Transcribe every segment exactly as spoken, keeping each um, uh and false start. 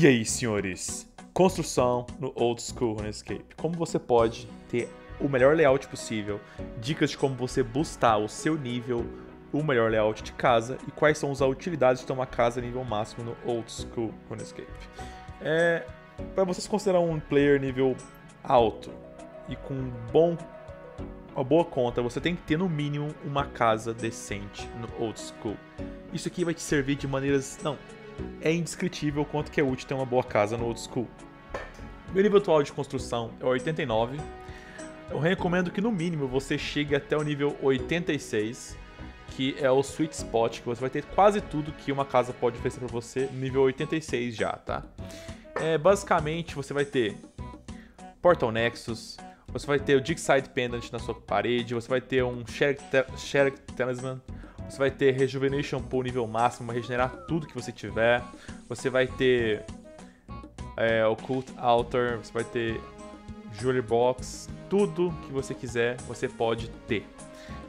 E aí, senhores, construção no Old School Runescape. Como você pode ter o melhor layout possível, dicas de como você boostar o seu nível, o melhor layout de casa e quais são as utilidades de ter uma casa nível máximo no Old School Runescape. É, para vocês considerar um player nível alto e com um bom, uma boa conta, você tem que ter no mínimo uma casa decente no Old School. Isso aqui vai te servir de maneiras... não. É indescritível o quanto que é útil ter uma boa casa no Old School. Meu nível atual de construção é oitenta e nove. Eu recomendo que no mínimo você chegue até o nível oitenta e seis, que é o sweet spot, que você vai ter quase tudo que uma casa pode oferecer para você no nível oitenta e seis já, tá? É, basicamente você vai ter Portal Nexus, você vai ter o Dig Site Pendant na sua parede, você vai ter um Sherek Talisman, você vai ter Rejuvenation Pool nível máximo, vai regenerar tudo que você tiver. Você vai ter é, Occult Alter, você vai ter Jewelry Box, tudo que você quiser, você pode ter.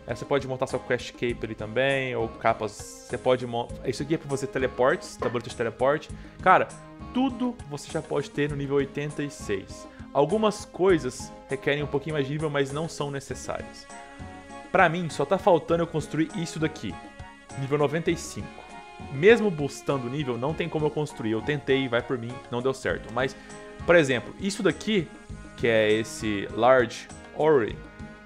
É, você pode montar sua Quest Cape ali também, ou capas, você pode montar... Isso aqui é para você teleportes, tabuleiro de teleporte. Cara, tudo você já pode ter no nível oitenta e seis. Algumas coisas requerem um pouquinho mais de nível, mas não são necessárias. Pra mim, só tá faltando eu construir isso daqui, nível noventa e cinco. Mesmo boostando o nível, não tem como eu construir. Eu tentei, vai por mim, não deu certo. Mas, por exemplo, isso daqui, que é esse Large Ori,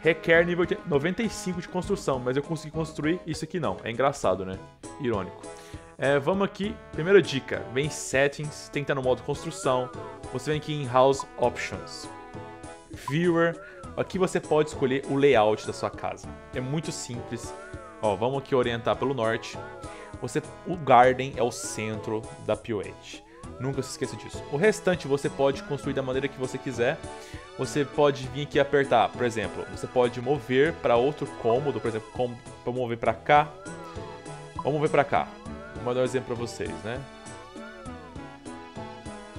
requer nível noventa e cinco de construção, mas eu consegui construir isso aqui não. É engraçado, né? Irônico. É, vamos aqui, primeira dica, vem em Settings, tem que estar no modo Construção. Você vem aqui em House Options, Viewer. Aqui você pode escolher o layout da sua casa. É muito simples. Ó, vamos aqui orientar pelo norte. Você, o Garden é o centro da P O H. Nunca se esqueça disso. O restante você pode construir da maneira que você quiser. Você pode vir aqui e apertar, por exemplo. Você pode mover para outro cômodo. Por exemplo, como, vamos mover para cá. Vamos mover para cá. Vou dar um exemplo para vocês, né?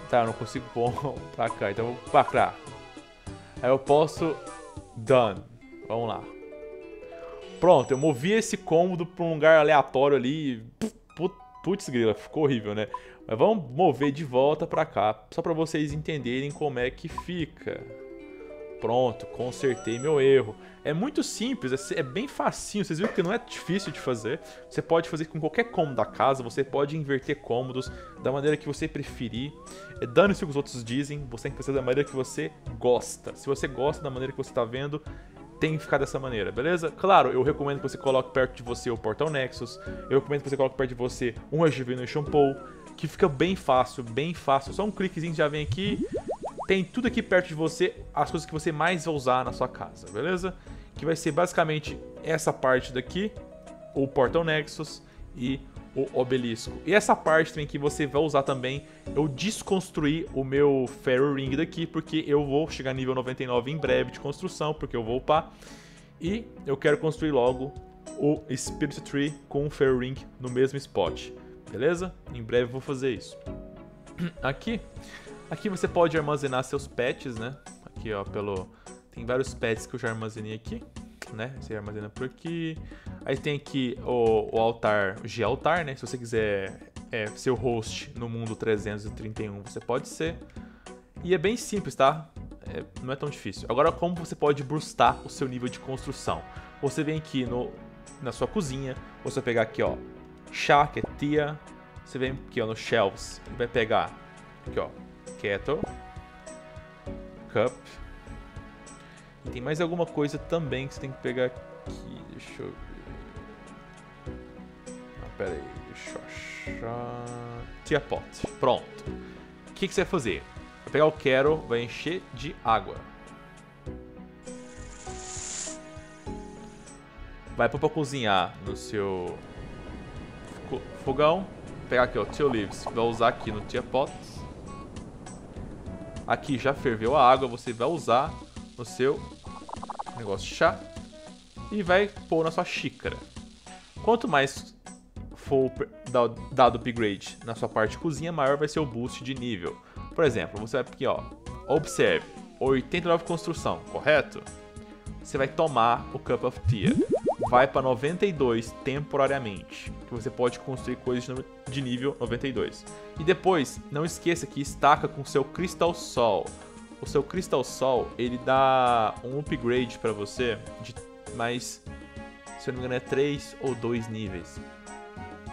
Tá, eu não consigo pôr para cá. Então eu vou para cá. Aí eu posso... Done. Vamos lá. Pronto, eu movi esse cômodo para um lugar aleatório ali. Putz grila, ficou horrível, né? Mas vamos mover de volta para cá, só para vocês entenderem como é que fica. Pronto, consertei meu erro. É muito simples, é bem facinho. Vocês viram que não é difícil de fazer. Você pode fazer com qualquer cômodo da casa. Você pode inverter cômodos da maneira que você preferir. É dane-se o que os outros dizem. Você tem que fazer da maneira que você gosta. Se você gosta da maneira que você está vendo, tem que ficar dessa maneira, beleza? Claro, eu recomendo que você coloque perto de você o Portal Nexus. Eu recomendo que você coloque perto de você um Rejuvenation Pool, que fica bem fácil, bem fácil. Só um cliquezinho já vem aqui. Tem tudo aqui perto de você, as coisas que você mais vai usar na sua casa, beleza? Que vai ser basicamente essa parte daqui, o Portal Nexus e o Obelisco. E essa parte também que você vai usar também, eu desconstruí o meu Fairy Ring daqui, porque eu vou chegar nível noventa e nove em breve de construção, porque eu vou upar. E eu quero construir logo o Spirit Tree com o Fairy Ring no mesmo spot, beleza? Em breve eu vou fazer isso. Aqui... Aqui você pode armazenar seus pets, né? Aqui, ó, pelo... Tem vários pets que eu já armazenei aqui, né? Você armazena por aqui. Aí tem aqui o, o altar, o G-altar, né? Se você quiser é, ser o host no mundo trezentos e trinta e um, você pode ser. E é bem simples, tá? É, não é tão difícil. Agora, como você pode boostar o seu nível de construção? Você vem aqui no, na sua cozinha, você vai pegar aqui, ó, chá, que é tia. Você vem aqui, ó, no shelves, e vai pegar aqui, ó, Kettle, Cup. E tem mais alguma coisa também que você tem que pegar aqui. Deixa eu ver. Ah, pera aí. Deixa eu achar. Teapot. Pronto. O que, que você vai fazer? Vai pegar o Kettle, vai encher de água. Vai pôr pra cozinhar no seu fogão. Vou pegar aqui, ó, tea leaves. Vai usar aqui no Teapot. Aqui já ferveu a água, você vai usar no seu negócio de chá e vai pôr na sua xícara. Quanto mais for dado upgrade na sua parte de cozinha, maior vai ser o boost de nível. Por exemplo, você vai aqui, ó, observe, oitenta e nove construção, correto? Você vai tomar o Cup of Tea. vai para noventa e dois temporariamente, que você pode construir coisas de nível noventa e dois. E depois, não esqueça que estaca com o seu Crystal Sol. O seu Crystal Sol, ele dá um upgrade para você de mais, se eu não me engano, é três ou dois níveis.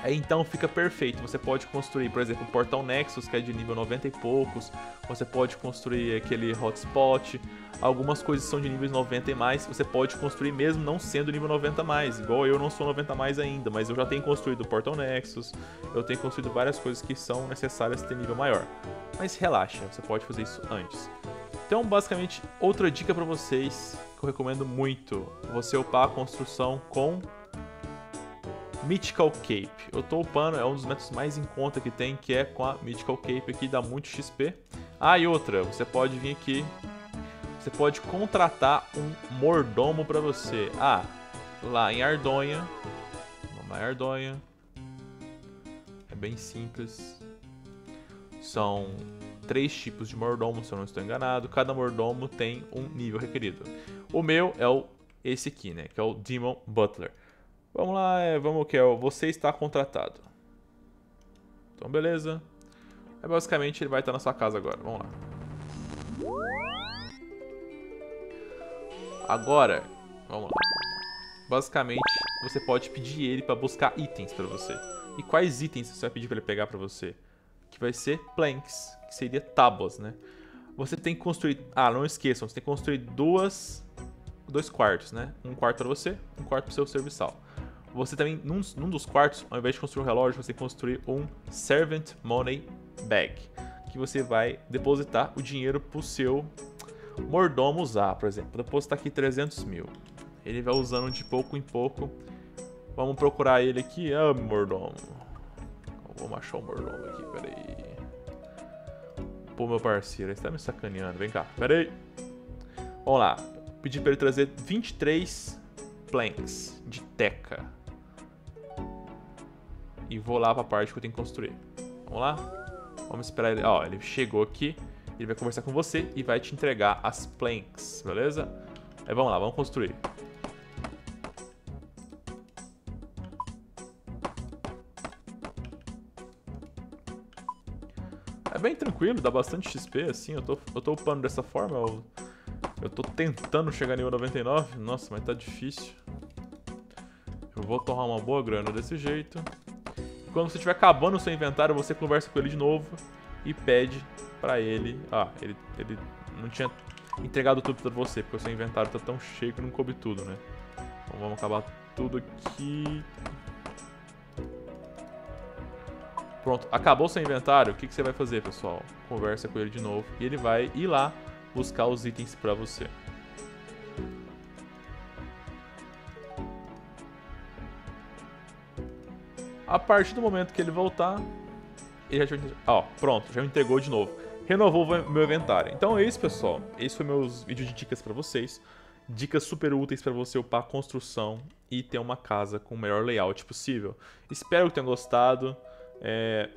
Aí então fica perfeito, você pode construir, por exemplo, o Portal Nexus, que é de nível noventa e poucos, você pode construir aquele hotspot, algumas coisas são de níveis noventa e mais, você pode construir mesmo não sendo nível noventa mais, igual eu não sou noventa mais ainda, mas eu já tenho construído o Portal Nexus, eu tenho construído várias coisas que são necessárias ter nível maior. Mas relaxa, você pode fazer isso antes. Então, basicamente, outra dica pra vocês, que eu recomendo muito, você upar a construção com Mythical Cape. Eu tô upando, é um dos métodos mais em conta que tem, que é com a Mythical Cape aqui, dá muito X P. Ah, e outra, você pode vir aqui, você pode contratar um mordomo pra você. Ah, lá em Ardonha, vamos lá em Ardonha, é bem simples, são três tipos de mordomo, se eu não estou enganado, cada mordomo tem um nível requerido. O meu é o, esse aqui, né, que é o Demon Butler. Vamos lá, vamos que é, você está contratado. Então, beleza. É, basicamente, ele vai estar na sua casa agora. Vamos lá. Agora, vamos lá. Basicamente, você pode pedir ele para buscar itens para você. E quais itens você vai pedir para ele pegar para você? Que vai ser planks, que seria tábuas, né? Você tem que construir... Ah, não esqueçam, você tem que construir duas... dois quartos, né? Um quarto para você, um quarto para o seu serviçal. Você também, num, num dos quartos, ao invés de construir um relógio, você construir um Servant Money Bag, que você vai depositar o dinheiro para o seu mordomo usar, por exemplo. Vou depositar aqui trezentos mil. Ele vai usando de pouco em pouco. Vamos procurar ele aqui. Ah, mordomo. Vamos achar o mordomo aqui, peraí. Pô, meu parceiro, você tá me sacaneando. Vem cá, peraí. Vamos lá. Pedi para ele trazer vinte e três planks de teca. E vou lá para a parte que eu tenho que construir. Vamos lá? Vamos esperar ele. Ó, ele chegou aqui. Ele vai conversar com você e vai te entregar as planks, beleza? Aí vamos lá, vamos construir. É bem tranquilo, dá bastante X P, assim. Eu tô, eu tô upando dessa forma, eu... Eu tô tentando chegar nível noventa e nove. Nossa, mas tá difícil. Eu vou torrar uma boa grana desse jeito. Quando você estiver acabando o seu inventário, você conversa com ele de novo e pede pra ele... Ah, ele, ele não tinha entregado tudo pra você, porque o seu inventário tá tão cheio que não coube tudo, né? Então vamos acabar tudo aqui. Pronto, acabou o seu inventário. O que, que você vai fazer, pessoal? Conversa com ele de novo e ele vai ir lá buscar os itens para você. A partir do momento que ele voltar, ele já... Ó, pronto, já me entregou de novo. Renovou o meu inventário. Então é isso, pessoal. Esse foi meus vídeos de dicas para vocês. Dicas super úteis para você upar a construção e ter uma casa com o melhor layout possível. Espero que tenham gostado. É...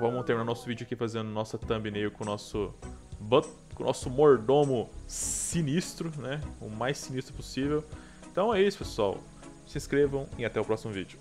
Vamos terminar nosso vídeo aqui fazendo nossa thumbnail com o nosso... But, o nosso mordomo sinistro, né? O mais sinistro possível. Então é isso, pessoal. Se inscrevam e até o próximo vídeo.